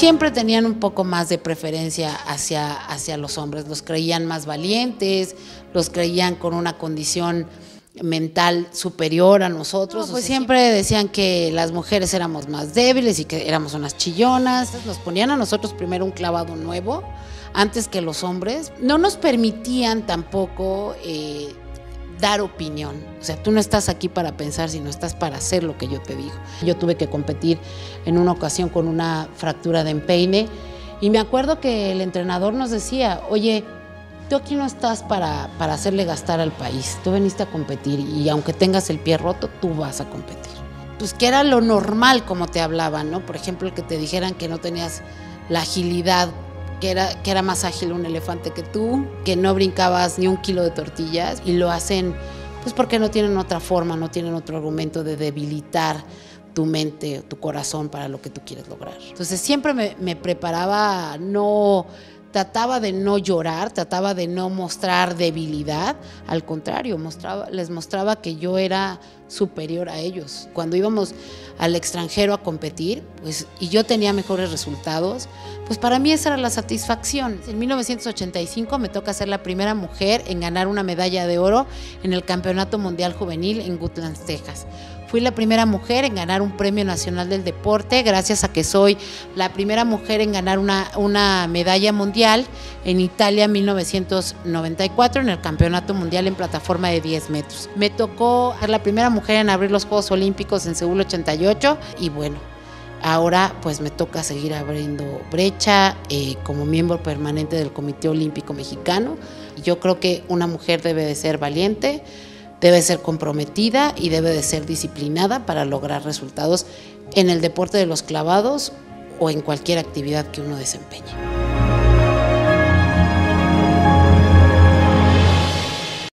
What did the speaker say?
siempre tenían un poco más de preferencia hacia los hombres, los creían más valientes, los creían con una condición mental superior a nosotros. No, pues siempre decían que las mujeres éramos más débiles y que éramos unas chillonas. Entonces nos ponían a nosotros primero un clavado nuevo antes que los hombres. No nos permitían tampoco dar opinión. O sea, tú no estás aquí para pensar, sino estás para hacer lo que yo te digo. Yo tuve que competir en una ocasión con una fractura de empeine y me acuerdo que el entrenador nos decía, oye, tú aquí no estás para hacerle gastar al país, tú veniste a competir y aunque tengas el pie roto, tú vas a competir. Pues que era lo normal como te hablaban, ¿no? Por ejemplo, que te dijeran que no tenías la agilidad, que era más ágil un elefante que tú, que no brincabas ni un kilo de tortillas, y lo hacen pues porque no tienen otra forma, no tienen otro argumento de debilitar tu mente, tu corazón para lo que tú quieres lograr. Entonces siempre me preparaba, Trataba de no llorar, trataba de no mostrar debilidad, al contrario, les mostraba que yo era superior a ellos. Cuando íbamos al extranjero a competir, pues, y yo tenía mejores resultados, pues para mí esa era la satisfacción. En 1985 me toca ser la primera mujer en ganar una medalla de oro en el Campeonato Mundial Juvenil en Gutlands, Texas. Fui la primera mujer en ganar un Premio Nacional del Deporte, gracias a que soy la primera mujer en ganar una medalla mundial en Italia en 1994 en el Campeonato Mundial en plataforma de 10 metros. Me tocó ser la primera mujer en abrir los Juegos Olímpicos en Seúl 88 y bueno, ahora pues me toca seguir abriendo brecha como miembro permanente del Comité Olímpico Mexicano. Yo creo que una mujer debe de ser valiente, debe ser comprometida y debe de ser disciplinada para lograr resultados en el deporte de los clavados o en cualquier actividad que uno desempeñe.